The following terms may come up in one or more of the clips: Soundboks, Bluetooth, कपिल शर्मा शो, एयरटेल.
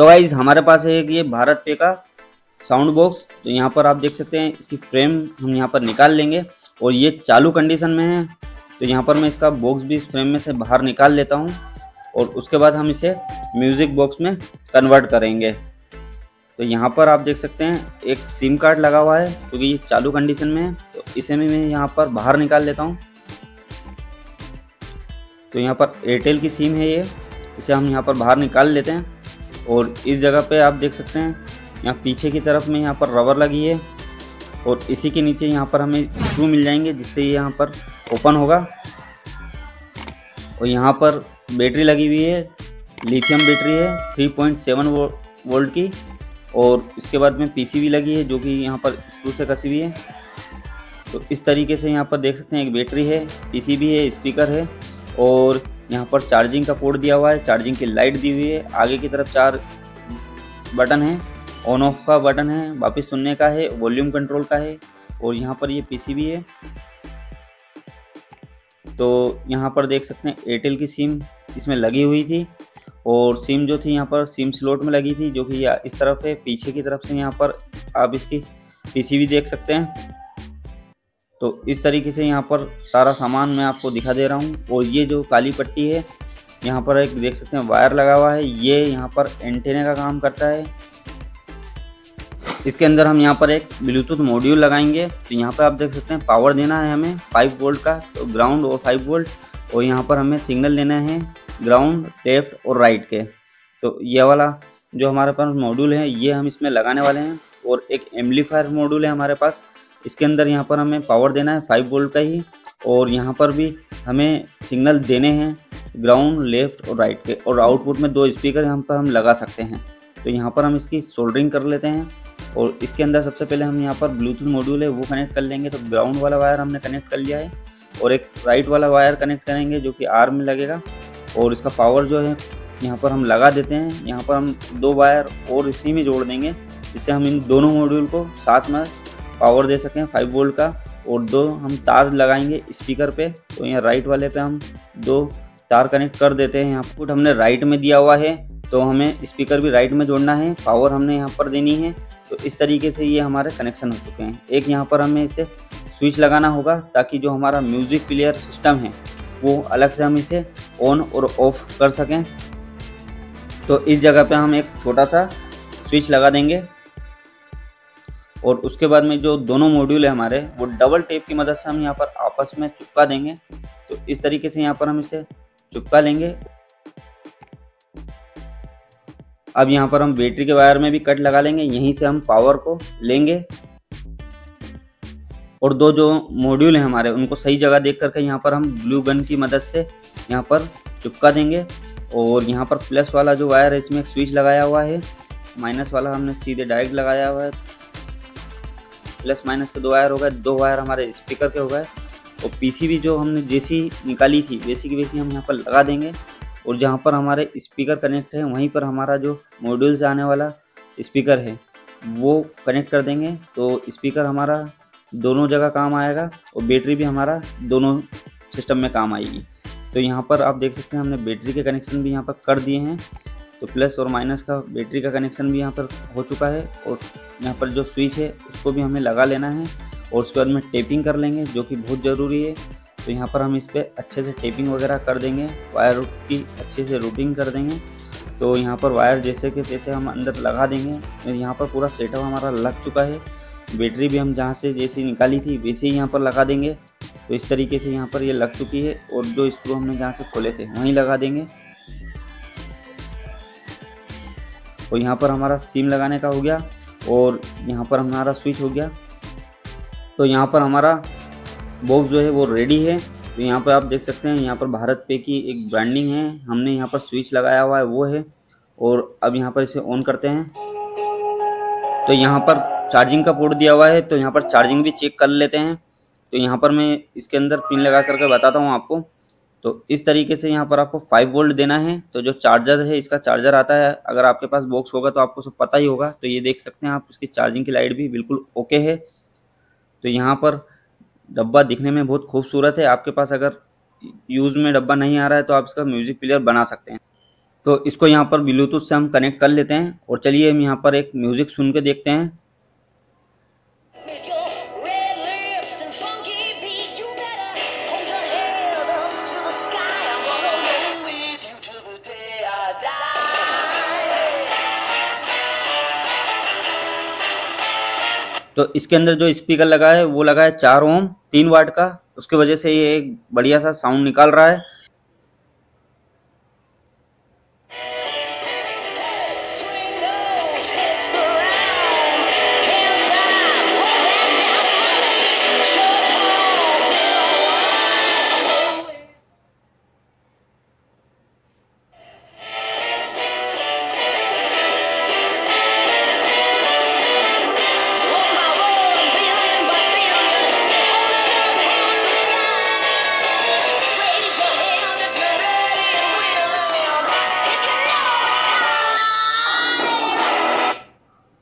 तो गाइस हमारे पास है ये भारत पे का साउंड बॉक्स। तो यहाँ पर आप देख सकते हैं इसकी फ्रेम हम यहाँ पर निकाल लेंगे और ये चालू कंडीशन में है। तो यहाँ पर मैं इसका बॉक्स भी इस फ्रेम में से बाहर निकाल लेता हूँ और उसके बाद हम इसे म्यूज़िक बॉक्स में कन्वर्ट करेंगे। तो यहाँ पर आप देख सकते हैं एक सिम कार्ड लगा हुआ है क्योंकि ये चालू कंडीशन में है। तो इसे मैं यहाँ पर बाहर निकाल लेता हूँ। तो यहाँ पर एयरटेल की सिम है ये, इसे हम यहाँ पर बाहर निकाल लेते हैं। और इस जगह पे आप देख सकते हैं यहाँ पीछे की तरफ में यहाँ पर रबर लगी है और इसी के नीचे यहाँ पर हमें स्क्रू मिल जाएंगे जिससे ये यहाँ पर ओपन होगा। और यहाँ पर बैटरी लगी हुई है, लिथियम बैटरी है 3.7 वोल्ट की। और इसके बाद में पीसीबी लगी है जो कि यहाँ पर स्क्रू से कसी हुई है। तो इस तरीके से यहाँ पर देख सकते हैं एक बैटरी है, पीसीबी है, स्पीकर है और यहाँ पर चार्जिंग का पोर्ट दिया हुआ है, चार्जिंग की लाइट दी हुई है। आगे की तरफ 4 बटन है, ऑन ऑफ का बटन है, वापस सुनने का है, वॉल्यूम कंट्रोल का है और यहाँ पर ये पीसीबी है। तो यहाँ पर देख सकते हैं एयरटेल की सिम इसमें लगी हुई थी और सिम जो थी यहाँ पर सिम स्लॉट में लगी थी जो कि इस तरफ है, पीछे की तरफ से यहाँ पर आप इसकी पीसीबी देख सकते हैं। तो इस तरीके से यहाँ पर सारा सामान मैं आपको दिखा दे रहा हूँ। और ये जो काली पट्टी है यहाँ पर एक देख सकते हैं वायर लगा हुआ है, ये यहाँ पर एंटेना का काम करता है। इसके अंदर हम यहाँ पर एक ब्लूटूथ मॉड्यूल लगाएंगे। तो यहाँ पर आप देख सकते हैं पावर देना है हमें 5 वोल्ट का, तो ग्राउंड और 5 वोल्ट। और यहाँ पर हमें सिग्नल लेना है ग्राउंड, लेफ्ट और राइट के। तो ये वाला जो हमारे पास मॉड्यूल है ये हम इसमें लगाने वाले हैं। और एक एम्पलीफायर मॉड्यूल है हमारे पास, इसके अंदर यहाँ पर हमें पावर देना है 5 वोल्ट का ही। और यहाँ पर भी हमें सिग्नल देने हैं ग्राउंड, लेफ्ट और राइट के। और आउटपुट में 2 स्पीकर यहाँ पर हम लगा सकते हैं। तो यहाँ पर हम इसकी सोल्डरिंग कर लेते हैं। और इसके अंदर सबसे पहले हम यहाँ पर ब्लूटूथ मॉड्यूल है वो कनेक्ट कर लेंगे। तो ग्राउंड वाला वायर हमने कनेक्ट कर लिया है और एक राइट वाला वायर कनेक्ट करेंगे जो कि आर्म में लगेगा। और इसका पावर जो है यहाँ पर हम लगा देते हैं। यहाँ पर हम 2 वायर और इसी में जोड़ देंगे जिससे हम इन दोनों मॉड्यूल को साथ में पावर दे सकें 5 वोल्ट का। और 2 हम तार लगाएंगे स्पीकर पे। तो यहाँ राइट वाले पे हम 2 तार कनेक्ट कर देते हैं। आउटपुट हमने राइट में दिया हुआ है तो हमें स्पीकर भी राइट में जोड़ना है, पावर हमने यहाँ पर देनी है। तो इस तरीके से ये हमारे कनेक्शन हो चुके हैं। एक यहाँ पर हमें इसे स्विच लगाना होगा ताकि जो हमारा म्यूज़िक प्लेयर सिस्टम है वो अलग से हम इसे ऑन और ऑफ कर सकें। तो इस जगह पे हम एक छोटा सा स्विच लगा देंगे। और उसके बाद में जो दोनों मॉड्यूल है हमारे वो डबल टेप की मदद से हम यहाँ पर आपस में चिपका देंगे। तो इस तरीके से यहाँ पर हम इसे चिपका लेंगे। अब यहाँ पर हम बैटरी के वायर में भी कट लगा लेंगे, यहीं से हम पावर को लेंगे। और 2 जो मॉड्यूल हैं हमारे उनको सही जगह देख करके यहाँ पर हम ग्लू गन की मदद से यहाँ पर चिपका देंगे। और यहाँ पर प्लस वाला जो वायर है इसमें एक स्विच लगाया हुआ है, माइनस वाला हमने सीधे डायरेक्ट लगाया हुआ है। प्लस माइनस के 2 वायर हो गए, 2 वायर हमारे स्पीकर के हो गए। और पीसीबी जो हमने जैसी निकाली थी वैसी की वैसी हम यहाँ पर लगा देंगे। और जहाँ पर हमारे स्पीकर कनेक्ट है वहीं पर हमारा जो मॉड्यूल से आने वाला स्पीकर है वो कनेक्ट कर देंगे। तो स्पीकर हमारा दोनों जगह काम आएगा और बैटरी भी हमारा दोनों सिस्टम में काम आएगी। तो यहाँ पर आप देख सकते हैं हमने बैटरी के कनेक्शन भी यहाँ पर कर दिए हैं। तो प्लस और माइनस का बैटरी का कनेक्शन भी यहाँ पर हो चुका है। और यहाँ पर जो स्विच है उसको भी हमें लगा लेना है। और उसके बाद में टेपिंग कर लेंगे जो कि बहुत ज़रूरी है। तो यहाँ पर हम इस पर अच्छे से टेपिंग वगैरह कर देंगे, वायर की अच्छे से रूटिंग कर देंगे। तो यहाँ पर वायर जैसे कि तैसे हम अंदर लगा देंगे। तो यहाँ पर पूरा सेटअप हमारा लग चुका है। बैटरी भी हम जहाँ से जैसी निकाली थी वैसे ही यहाँ पर लगा देंगे। तो इस तरीके से यहाँ पर ये लग चुकी है। और जो स्क्रू हमने जहाँ से खोले थे वहीं लगा देंगे। और यहाँ पर हमारा सिम लगाने का हो गया और यहाँ पर हमारा स्विच हो गया। तो यहाँ पर हमारा बॉक्स जो है वो रेडी है। तो यहाँ पर आप देख सकते हैं यहाँ पर भारत पे की एक ब्रांडिंग है, हमने यहाँ पर स्विच लगाया हुआ है वो है। और अब यहाँ पर इसे ऑन करते हैं। तो यहाँ पर चार्जिंग का पोर्ट दिया हुआ है तो यहाँ पर चार्जिंग भी चेक कर लेते हैं। तो यहाँ पर मैं इसके अंदर पिन लगा करके बताता हूँ आपको। तो इस तरीके से यहाँ पर आपको 5 वोल्ट देना है। तो जो चार्जर है इसका चार्जर आता है, अगर आपके पास बॉक्स होगा तो आपको सब पता ही होगा। तो ये देख सकते हैं आप इसकी चार्जिंग की लाइट भी बिल्कुल ओके है। तो यहाँ पर डब्बा दिखने में बहुत खूबसूरत है। आपके पास अगर यूज़ में डब्बा नहीं आ रहा है तो आप इसका म्यूज़िक प्लेयर बना सकते हैं। तो इसको यहाँ पर ब्लूटूथ से हम कनेक्ट कर लेते हैं और चलिए हम यहाँ पर एक म्यूज़िक सुन के देखते हैं। तो इसके अंदर जो स्पीकर लगा है वो लगा है 4 ओम 3 वाट का, उसके वजह से ये एक बढ़िया सा साउंड निकाल रहा है।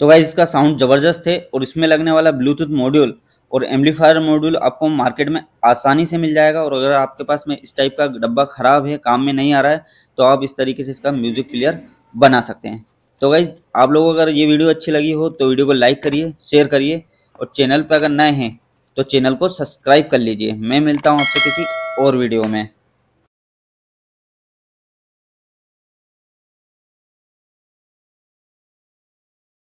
तो गाइस इसका साउंड ज़बरदस्त है और इसमें लगने वाला ब्लूटूथ मॉड्यूल और एम्पलीफायर मॉड्यूल आपको मार्केट में आसानी से मिल जाएगा। और अगर आपके पास में इस टाइप का डब्बा ख़राब है, काम में नहीं आ रहा है, तो आप इस तरीके से इसका म्यूज़िक प्लेयर बना सकते हैं। तो गाइस आप लोगों को अगर ये वीडियो अच्छी लगी हो तो वीडियो को लाइक करिए, शेयर करिए और चैनल पर अगर नए हैं तो चैनल को सब्सक्राइब कर लीजिए। मैं मिलता हूँ आपसे किसी और वीडियो में।